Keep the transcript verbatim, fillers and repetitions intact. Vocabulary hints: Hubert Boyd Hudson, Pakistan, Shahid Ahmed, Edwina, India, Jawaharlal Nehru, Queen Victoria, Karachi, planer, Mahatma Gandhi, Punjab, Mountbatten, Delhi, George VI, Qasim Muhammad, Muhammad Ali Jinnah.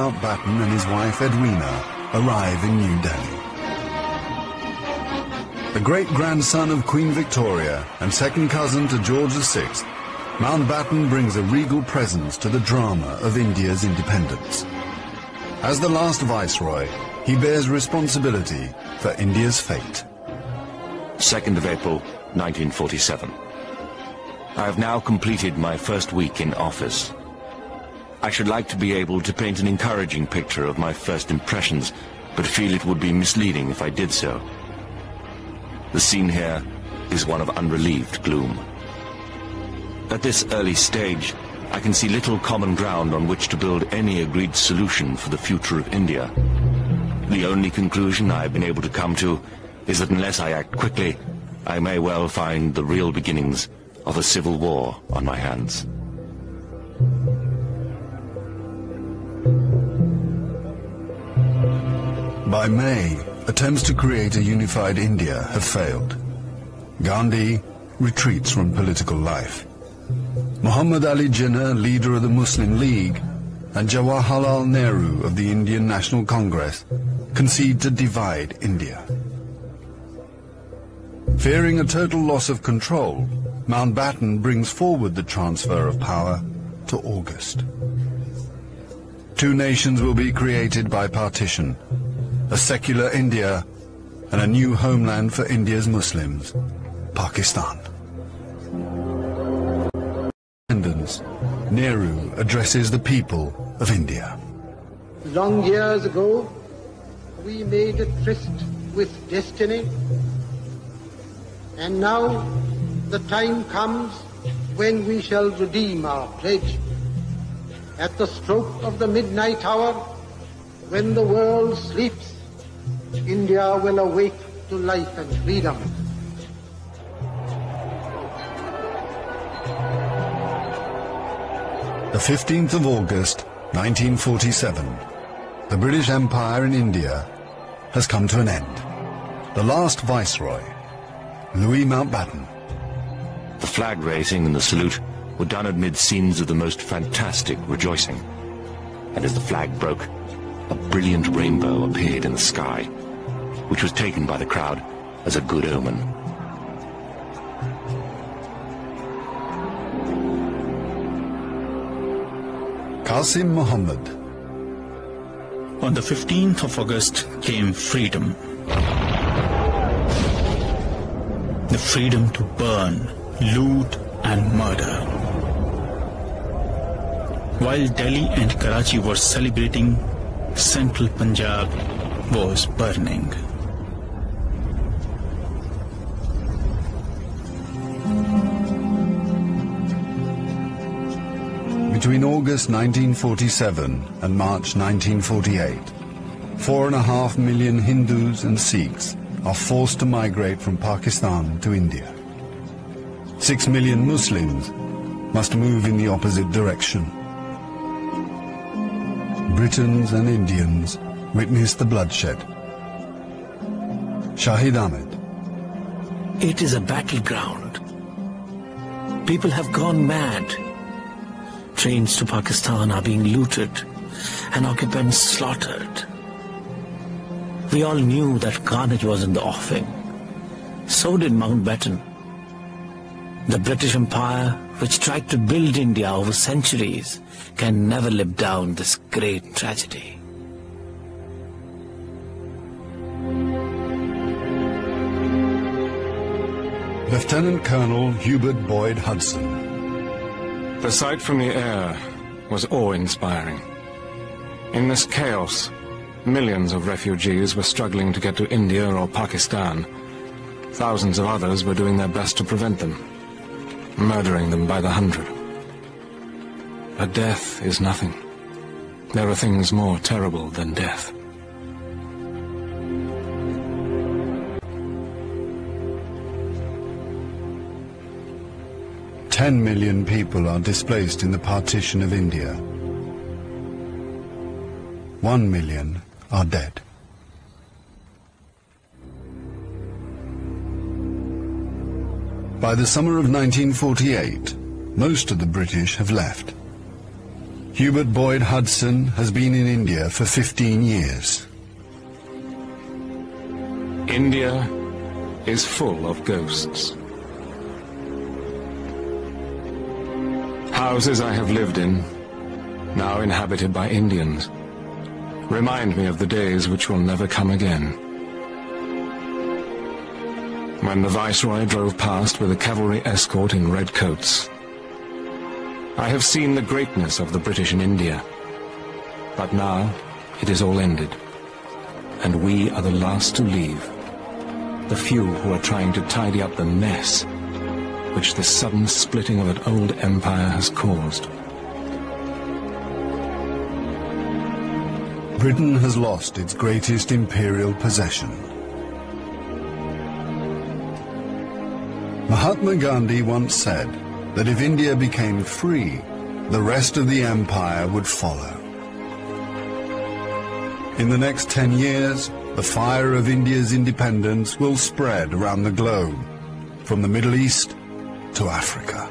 Mountbatten and his wife Edwina arrive in New Delhi. The great-grandson of Queen Victoria and second cousin to George the sixth, Mountbatten brings a regal presence to the drama of India's independence. As the last viceroy, he bears responsibility for India's fate. second of April, nineteen forty-seven. I have now completed my first week in office. I should like to be able to paint an encouraging picture of my first impressions, but feel it would be misleading if I did so. The scene here is one of unrelieved gloom. At this early stage, I can see little common ground on which to build any agreed solution for the future of India. The only conclusion I have been able to come to is that unless I act quickly, I may well find the real beginnings of a civil war on my hands. By May, attempts to create a unified India have failed. Gandhi retreats from political life. Muhammad Ali Jinnah, leader of the Muslim League, and Jawaharlal Nehru of the Indian National Congress concede to divide India. Fearing a total loss of control, Mountbatten brings forward the transfer of power to August. Two nations will be created by partition, a secular India and a new homeland for India's Muslims, Pakistan. Independence, Nehru addresses the people of India. Long years ago, we made a tryst with destiny, and now the time comes when we shall redeem our pledge. At the stroke of the midnight hour, when the world sleeps, India will awake to life and freedom. The fifteenth of August, nineteen forty-seven. The British Empire in India has come to an end. The last viceroy, Louis Mountbatten. The flag raising and the salute were done amid scenes of the most fantastic rejoicing. And as the flag broke, a brilliant rainbow appeared in the sky, which was taken by the crowd as a good omen. Qasim Muhammad. On the fifteenth of August came freedom. The freedom to burn, loot and murder. While Delhi and Karachi were celebrating, Central Punjab was burning. Between August nineteen forty-seven and March nineteen forty-eight, four and a half million Hindus and Sikhs are forced to migrate from Pakistan to India. Six million Muslims must move in the opposite direction. Britons and Indians witnessed the bloodshed. Shahid Ahmed. It is a battleground. People have gone mad. Trains to Pakistan are being looted and occupants slaughtered. We all knew that carnage was in the offing. So did Mountbatten. The British Empire, which tried to build India over centuries, can never live down this great tragedy. Lieutenant Colonel Hubert Boyd Hudson. The sight from the air was awe-inspiring. In this chaos, millions of refugees were struggling to get to India or Pakistan. Thousands of others were doing their best to prevent them, murdering them by the hundred. But death is nothing. There are things more terrible than death. Ten million people are displaced in the partition of India. One million are dead. By the summer of nineteen forty-eight, most of the British have left. Hubert Boyd Hudson has been in India for fifteen years. India is full of ghosts. Houses I have lived in, now inhabited by Indians, remind me of the days which will never come again. When the Viceroy drove past with a cavalry escort in red coats, I have seen the greatness of the British in India, but now it is all ended, and we are the last to leave, the few who are trying to tidy up the mess which the sudden splitting of an old empire has caused. Britain has lost its greatest imperial possession. Mahatma Gandhi once said that if India became free, the rest of the empire would follow. In the next ten years, the fire of India's independence will spread around the globe, from the Middle East to Africa.